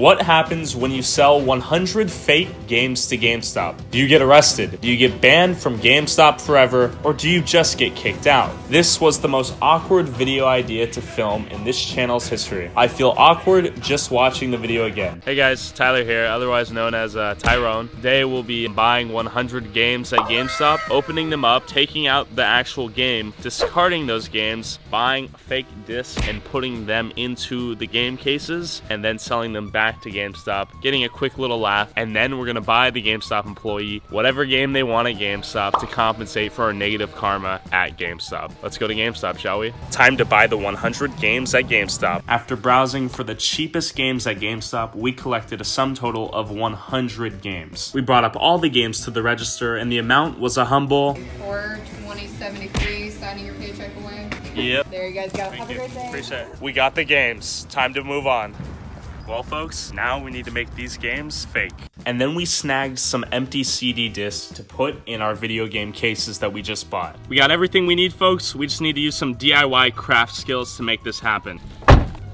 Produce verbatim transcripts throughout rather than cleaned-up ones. what happens when you sell one hundred fake games to GameStop? Do you get arrested? Do you get banned from GameStop forever? Or do you just get kicked out? This was the most awkward video idea to film in this channel's history. I feel awkward just watching the video again. Hey guys, Tyler here, otherwise known as uh, Tyrone. Today we'll be buying one hundred games at GameStop, opening them up, taking out the actual game, discarding those games, buying fake discs and putting them into the game cases, and then selling them back to GameStop, getting a quick little laugh, and then we're gonna buy the GameStop employee whatever game they want at GameStop to compensate for our negative karma at GameStop. Let's go to GameStop, shall we? Time to buy the one hundred games at GameStop. After browsing for the cheapest games at GameStop, we collected a sum total of one hundred games. We brought up all the games to the register, and the amount was a humble four twenty seventy-three, signing your paycheck away. Yep. There you guys go. Have a great day. Appreciate it. We got the games. Time to move on. Well, folks, now we need to make these games fake. And then we snagged some empty C D discs to put in our video game cases that we just bought. We got everything we need, folks. We just need to use some D I Y craft skills to make this happen.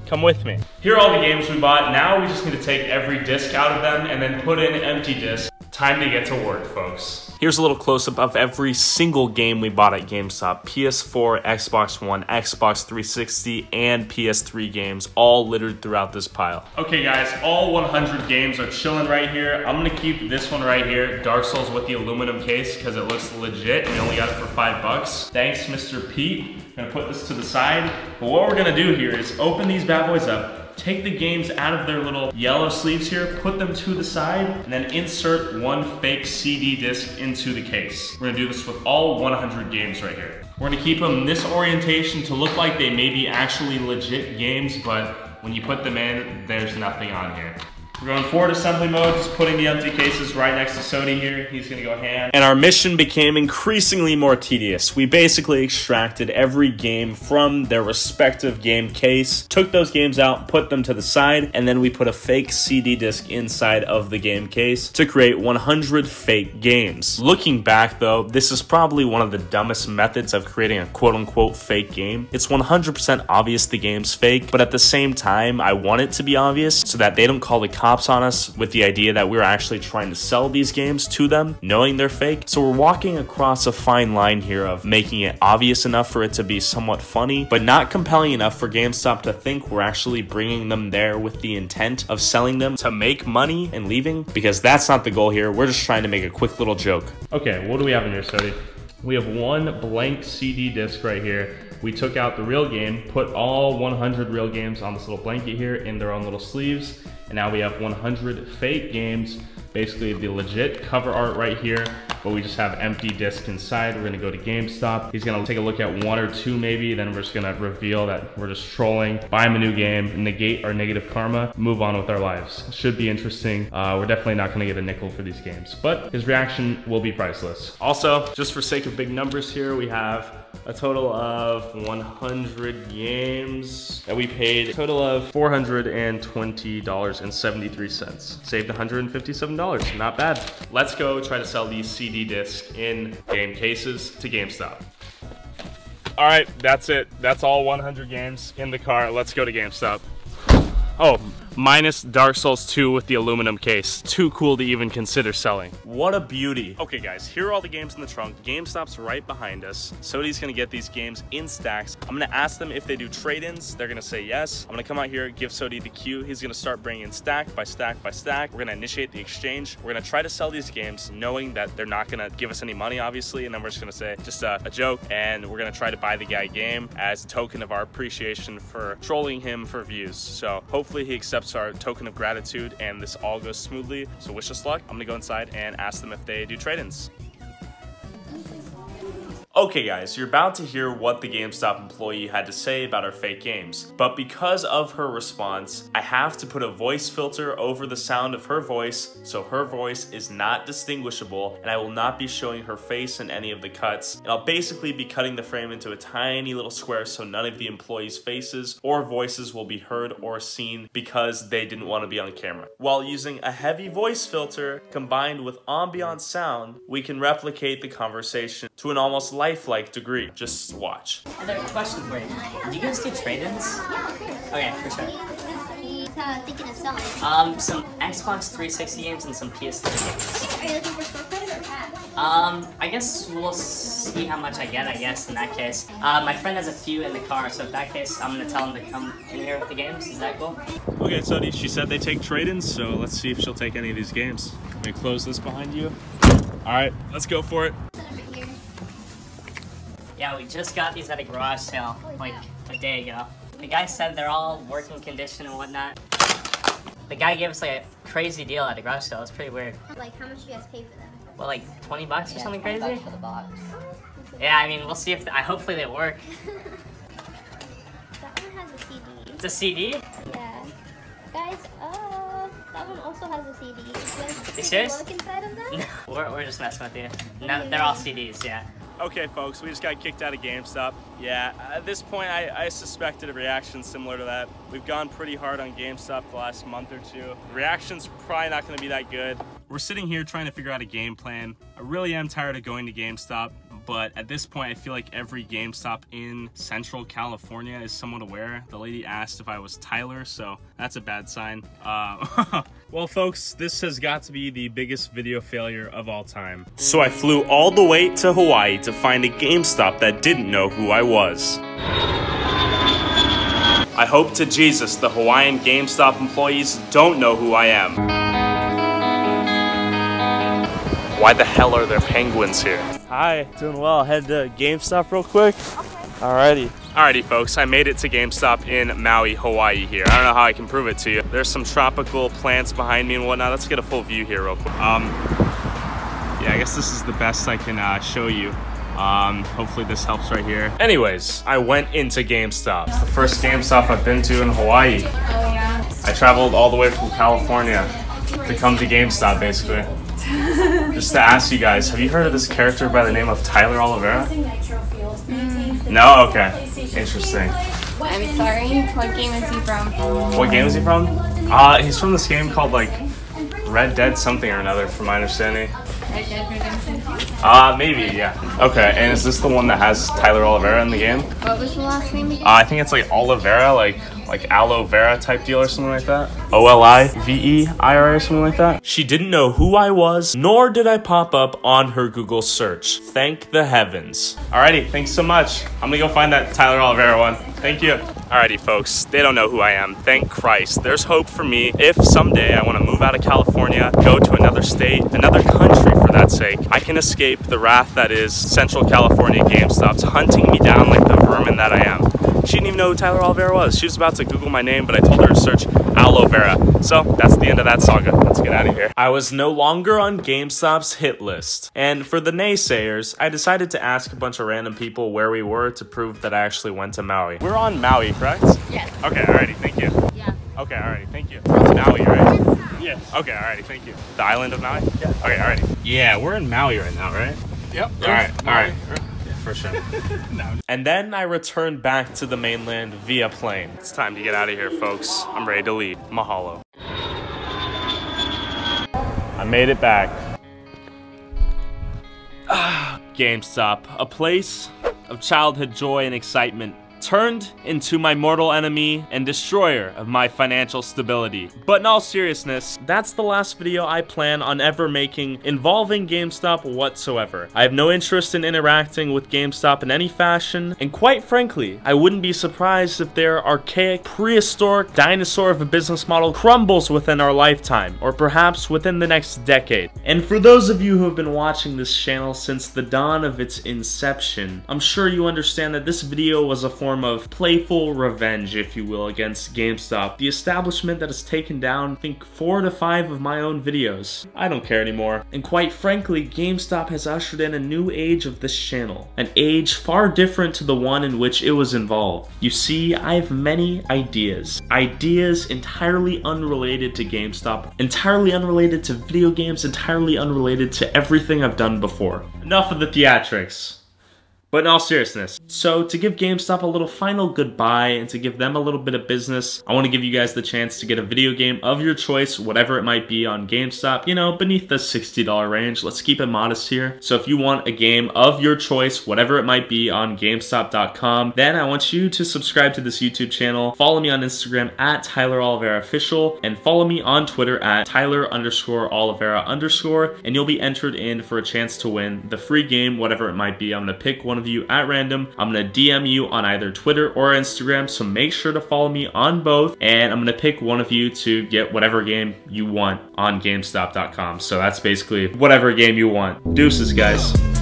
Come with me. Here are all the games we bought. Now we just need to take every disc out of them and then put in empty discs. Time to get to work, folks. Here's a little close-up of every single game we bought at GameStop. P S four, Xbox One, Xbox three sixty, and P S three games, all littered throughout this pile. Okay guys, all one hundred games are chilling right here. I'm gonna keep this one right here, Dark Souls with the aluminum case, because it looks legit, and we only got it for five bucks. Thanks, Mister Pete. I'm gonna put this to the side. But what we're gonna do here is open these bad boys up, take the games out of their little yellow sleeves here, put them to the side, and then insert one fake C D disc into the case. We're gonna do this with all one hundred games right here. We're gonna keep them in this orientation to look like they may be actually legit games, but when you put them in, there's nothing on here. We're going forward assembly mode, just putting the empty cases right next to Sony here. He's gonna go ham. And our mission became increasingly more tedious. We basically extracted every game from their respective game case, took those games out, put them to the side, and then we put a fake C D disc inside of the game case to create one hundred fake games. Looking back though, this is probably one of the dumbest methods of creating a quote-unquote fake game. It's one hundred percent obvious the game's fake, but at the same time, I want it to be obvious so that they don't call the cops on us with the idea that we're actually trying to sell these games to them, knowing they're fake. So we're walking across a fine line here of making it obvious enough for it to be somewhat funny, but not compelling enough for GameStop to think we're actually bringing them there with the intent of selling them to make money and leaving, because that's not the goal here. We're just trying to make a quick little joke. Okay, what do we have in here, Sody? We have one blank C D disc right here. We took out the real game, put all one hundred real games on this little blanket here in their own little sleeves, and now we have one hundred fake games, basically the legit cover art right here, but we just have empty discs inside. We're gonna go to GameStop. He's gonna take a look at one or two maybe, then we're just gonna reveal that we're just trolling, buy him a new game, negate our negative karma, move on with our lives. Should be interesting. Uh, we're definitely not gonna get a nickel for these games, but his reaction will be priceless. Also, just for sake of big numbers here, we have a total of one hundred games that we paid a total of four hundred twenty dollars and seventy-three cents. Saved one hundred fifty-seven dollars, not bad. Let's go try to sell these C D discs in game cases to GameStop. All right, that's it. That's all one hundred games in the car. Let's go to GameStop. Oh, minus Dark Souls two with the aluminum case. Too cool to even consider selling. What a beauty. Okay guys, here are all the games in the trunk. GameStop's right behind us. Sody's gonna get these games in stacks. I'm gonna ask them if they do trade-ins. They're gonna say yes. I'm gonna come out here, give Sody the cue. He's gonna start bringing stack by stack by stack. We're gonna initiate the exchange. We're gonna try to sell these games knowing that they're not gonna give us any money, obviously, and then we're just gonna say, just a, a joke, and we're gonna try to buy the guy a game as a token of our appreciation for trolling him for views. So hopefully he accepts our token of gratitude and this all goes smoothly. So wish us luck. I'm gonna go inside and ask them if they do trade-ins. Okay guys, you're about to hear what the GameStop employee had to say about our fake games, but because of her response, I have to put a voice filter over the sound of her voice, so her voice is not distinguishable, and I will not be showing her face in any of the cuts, and I'll basically be cutting the frame into a tiny little square so none of the employees' faces or voices will be heard or seen because they didn't want to be on camera. While using a heavy voice filter combined with ambient sound, we can replicate the conversation to an almost light lifelike degree. Just watch. I have a question for you. Do you guys do trade-ins? Yeah, of course. Okay, for sure. He's uh, thinking of Um, some Xbox three sixty games and some P S three games. Are you looking for store credit or cash? Um, I guess we'll see how much I get, I guess, in that case. Uh, my friend has a few in the car, so in that case, I'm gonna tell him to come in here with the games. Is that cool? Okay, so she said they take trade-ins, so let's see if she'll take any of these games. Let me close this behind you. Alright, let's go for it. Yeah, we just got these at a garage sale, like, a day ago. The guy said they're all working condition and whatnot. The guy gave us, like, a crazy deal at a garage sale. It's pretty weird. Like, how much do you guys pay for them? Well, like, twenty bucks or yeah, something crazy? Bucks for the box. Yeah, I mean, we'll see if the, I hopefully they work. That one has a C D. It's a C D? Yeah. Guys, oh, that one also has a C D. You, you serious? Look inside of them? No, we're, we're just messing with you. No, they're all C Ds, yeah. Okay, folks, we just got kicked out of GameStop. Yeah, at this point, I, I suspected a reaction similar to that. We've gone pretty hard on GameStop the last month or two. Reaction's probably not gonna be that good. We're sitting here trying to figure out a game plan. I really am tired of going to GameStop, but at this point, I feel like every GameStop in Central California is somewhat aware. The lady asked if I was Tyler, so that's a bad sign. Uh, well, folks, this has got to be the biggest video failure of all time. So I flew all the way to Hawaii to find a GameStop that didn't know who I was. I hope to Jesus the Hawaiian GameStop employees don't know who I am. Why the hell are there penguins here? Hi, doing well. Head to GameStop real quick. Okay. Alrighty. Alrighty, folks. I made it to GameStop in Maui, Hawaii here. I don't know how I can prove it to you. There's some tropical plants behind me and whatnot. Let's get a full view here real quick. Um, yeah, I guess this is the best I can uh, show you. Um, hopefully this helps right here. Anyways, I went into GameStop. It's the first GameStop I've been to in Hawaii. Oh, yeah. I traveled all the way from California to come to GameStop, basically. Just to ask you guys, have you heard of this character by the name of Tyler Oliveira? Mm. No? Okay. Interesting. I'm sorry, what game is he from? What game is he from? Uh, he's from this game called, like, Red Dead something or another, from my understanding. Red Dead Redemption? Uh, maybe, yeah. Okay, and is this the one that has Tyler Oliveira in the game? What was the last name again? Uh, I think it's, like, Oliveira, like... like aloe vera type deal or something like that. O L I V E I R A or something like that. She didn't know who I was, nor did I pop up on her Google search. Thank the heavens. Alrighty, thanks so much. I'm gonna go find that Tyler Oliveira one. Thank you. Alrighty, folks, they don't know who I am. Thank Christ. There's hope for me if someday I wanna move out of California, go to another state, another country for that sake. I can escape the wrath that is Central California GameStop's hunting me down like the vermin that I am. She didn't even know who Tyler Oliveira was. She was about to Google my name, but I told her to search aloe vera. So that's the end of that saga. Let's get out of here. I was no longer on GameStop's hit list. And for the naysayers, I decided to ask a bunch of random people where we were to prove that I actually went to Maui. We're on Maui, correct? Yes. Okay, alrighty, thank you. Yeah. Okay, alrighty, thank you. It's Maui, right? Yes. Okay, alrighty, thank you. The island of Maui? Yeah. Okay, alrighty. Yeah, we're in Maui right now, right? Yep. Alright, alright. For sure. No. And then I returned back to the mainland via plane. It's time to get out of here, folks. I'm ready to leave. Mahalo. I made it back. Ah, GameStop, a place of childhood joy and excitement, turned into my mortal enemy and destroyer of my financial stability. But in all seriousness, that's the last video I plan on ever making involving GameStop whatsoever. I have no interest in interacting with GameStop in any fashion, and quite frankly, I wouldn't be surprised if their archaic, prehistoric dinosaur of a business model crumbles within our lifetime, or perhaps within the next decade. And for those of you who have been watching this channel since the dawn of its inception, I'm sure you understand that this video was a form form of playful revenge, if you will, against GameStop, the establishment that has taken down, I think, four to five of my own videos. I don't care anymore. And quite frankly, GameStop has ushered in a new age of this channel, an age far different to the one in which it was involved. You see, I have many ideas. Ideas entirely unrelated to GameStop, entirely unrelated to video games, entirely unrelated to everything I've done before. Enough of the theatrics. But in all seriousness, so to give GameStop a little final goodbye and to give them a little bit of business, I want to give you guys the chance to get a video game of your choice, whatever it might be on GameStop, you know, beneath the sixty dollar range. Let's keep it modest here. So if you want a game of your choice, whatever it might be on GameStop dot com, then I want you to subscribe to this YouTube channel, follow me on Instagram at Tyler Oliveira Official, and follow me on Twitter at Tyler underscore Oliveira underscore, and you'll be entered in for a chance to win the free game, whatever it might be. I'm going to pick one of you at random. I'm going to D M you on either Twitter or Instagram, so make sure to follow me on both, and I'm going to pick one of you to get whatever game you want on GameStop dot com. So that's basically whatever game you want. Deuces, guys.